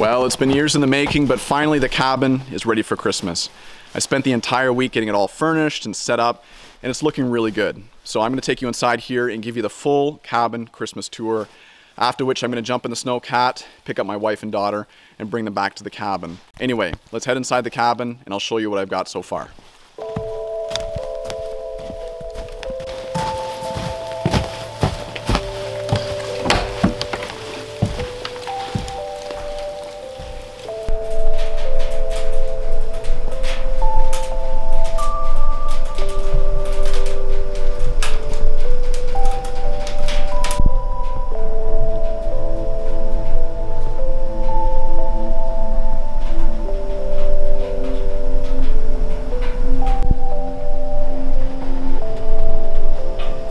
Well, it's been years in the making, but finally the cabin is ready for Christmas. I spent the entire week getting it all furnished and set up, and it's looking really good. So I'm gonna take you inside here and give you the full cabin Christmas tour, after which I'm gonna jump in the Snow Cat, pick up my wife and daughter, and bring them back to the cabin. Anyway, let's head inside the cabin and I'll show you what I've got so far.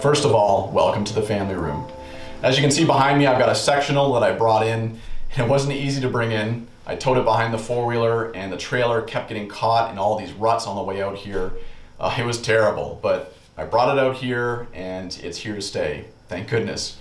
First of all, welcome to the family room. As you can see behind me, I've got a sectional that I brought in. It wasn't easy to bring in. I towed it behind the four-wheeler and the trailer kept getting caught in all these ruts on the way out here. It was terrible, but I brought it out here and it's here to stay, thank goodness.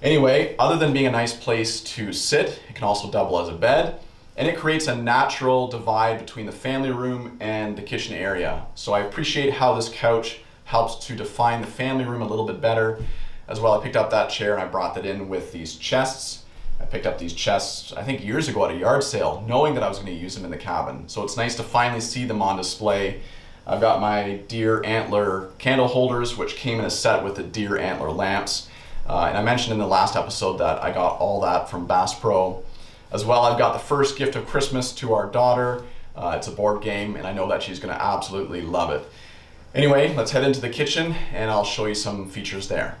Anyway, other than being a nice place to sit, it can also double as a bed, and it creates a natural divide between the family room and the kitchen area. So I appreciate how this couch helps to define the family room a little bit better. As well, I picked up that chair and I brought that in with these chests. I picked up these chests, I think years ago at a yard sale, knowing that I was gonna use them in the cabin. So it's nice to finally see them on display. I've got my deer antler candle holders, which came in a set with the deer antler lamps. And I mentioned in the last episode that I got all that from Bass Pro. As well, I've got the first gift of Christmas to our daughter. It's a board game and I know that she's gonna absolutely love it. Anyway, let's head into the kitchen and I'll show you some features there.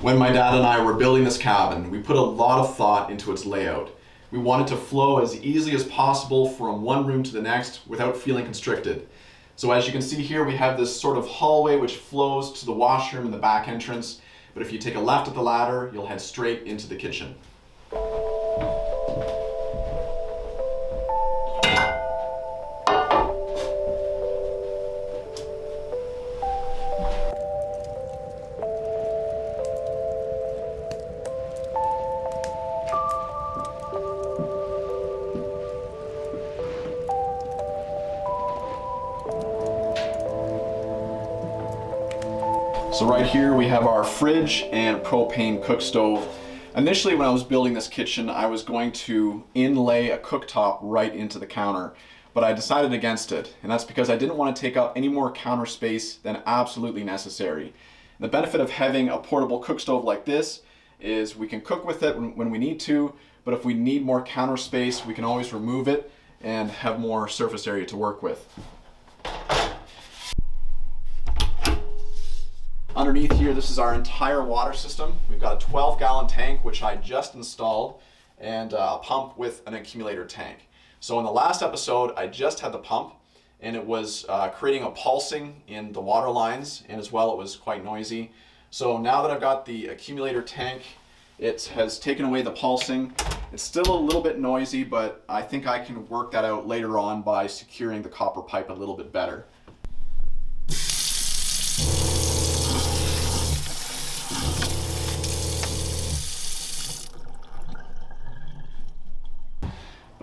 When my dad and I were building this cabin, we put a lot of thought into its layout. We wanted to flow as easily as possible from one room to the next without feeling constricted. So as you can see here, we have this sort of hallway which flows to the washroom and the back entrance. But if you take a left at the ladder, you'll head straight into the kitchen. So right here we have our fridge and propane cook stove. Initially when I was building this kitchen, I was going to inlay a cooktop right into the counter, but I decided against it. And that's because I didn't want to take up any more counter space than absolutely necessary. The benefit of having a portable cook stove like this is we can cook with it when we need to, but if we need more counter space, we can always remove it and have more surface area to work with. Underneath here, this is our entire water system. We've got a 12-gallon tank, which I just installed, and a pump with an accumulator tank. So in the last episode, I just had the pump, and it was creating a pulsing in the water lines, and as well, it was quite noisy. So now that I've got the accumulator tank, it has taken away the pulsing. It's still a little bit noisy, but I think I can work that out later on by securing the copper pipe a little bit better.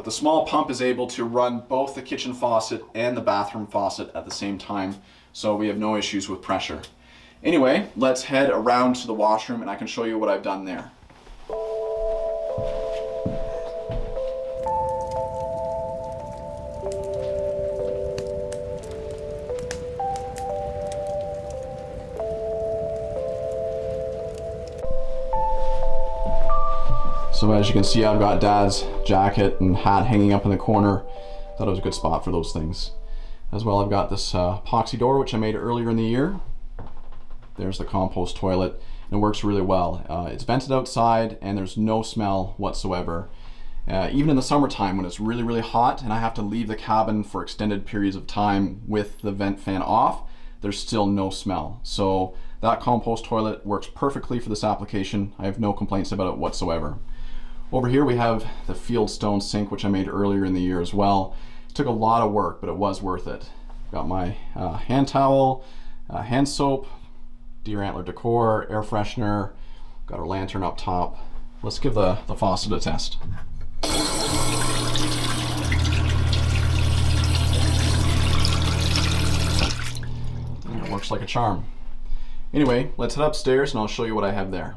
The small pump is able to run both the kitchen faucet and the bathroom faucet at the same time, so we have no issues with pressure. Anyway, let's head around to the washroom and I can show you what I've done there. So as you can see, I've got Dad's jacket and hat hanging up in the corner. Thought it was a good spot for those things. As well, I've got this epoxy door, which I made earlier in the year. There's the compost toilet, and it works really well. It's vented outside, and there's no smell whatsoever. Even in the summertime, when it's really, really hot, and I have to leave the cabin for extended periods of time with the vent fan off, there's still no smell. So that compost toilet works perfectly for this application. I have no complaints about it whatsoever. Over here we have the Fieldstone sink, which I made earlier in the year as well. It took a lot of work, but it was worth it. Got my hand towel, hand soap, deer antler decor, air freshener, Got our lantern up top. Let's give the faucet a test. And it works like a charm. Anyway, let's head upstairs and I'll show you what I have there.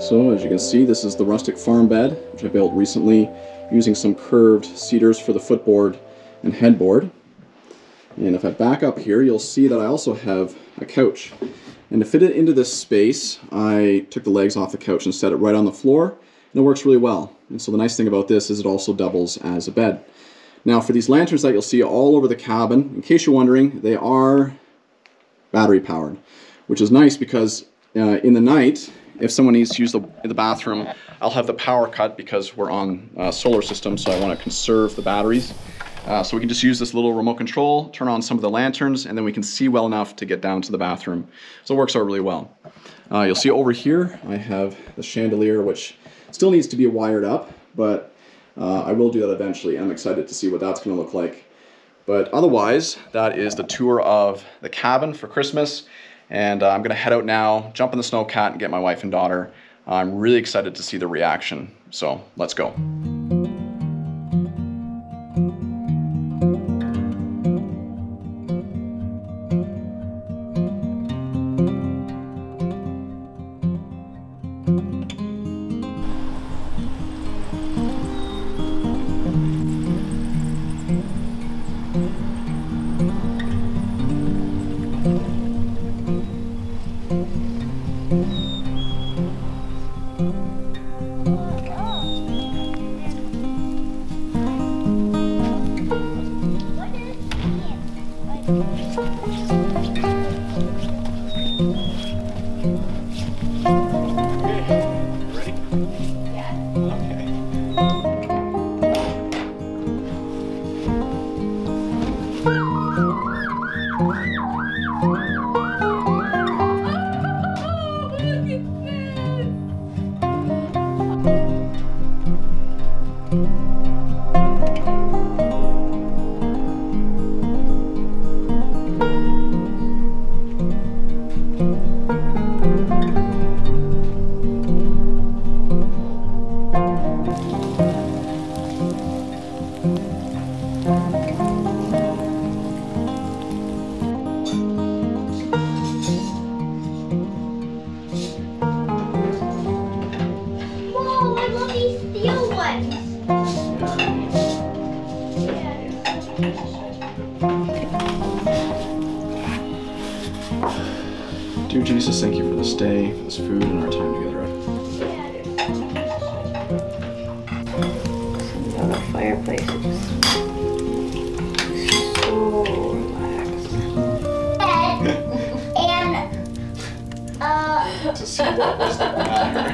So as you can see, this is the rustic farm bed, which I built recently using some curved cedars for the footboard and headboard. And if I back up here, you'll see that I also have a couch. And to fit it into this space, I took the legs off the couch and set it right on the floor, and it works really well. And so the nice thing about this is it also doubles as a bed. Now for these lanterns that you'll see all over the cabin, in case you're wondering, they are battery powered, which is nice because in the night, if someone needs to use the bathroom, I'll have the power cut because we're on a solar system, so I want to conserve the batteries. So we can just use this little remote control, turn on some of the lanterns, and then we can see well enough to get down to the bathroom. So it works out really well. You'll see over here, I have the chandelier, which still needs to be wired up, but I will do that eventually, and I'm excited to see what that's going to look like. But otherwise, that is the tour of the cabin for Christmas. And I'm going to head out now, jump in the Snow Cat, and get my wife and daughter. I'm really excited to see the reaction. So let's go. Dear Jesus, thank you for this day, for this food, and our time together. Sitting on the fireplace, it just so relaxed. And to see what was the matter.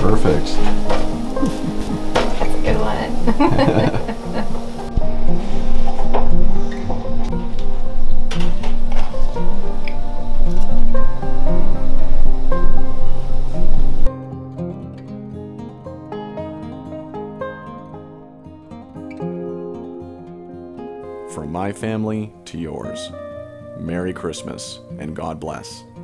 Perfect. That's a good one. From my family to yours, Merry Christmas and God bless.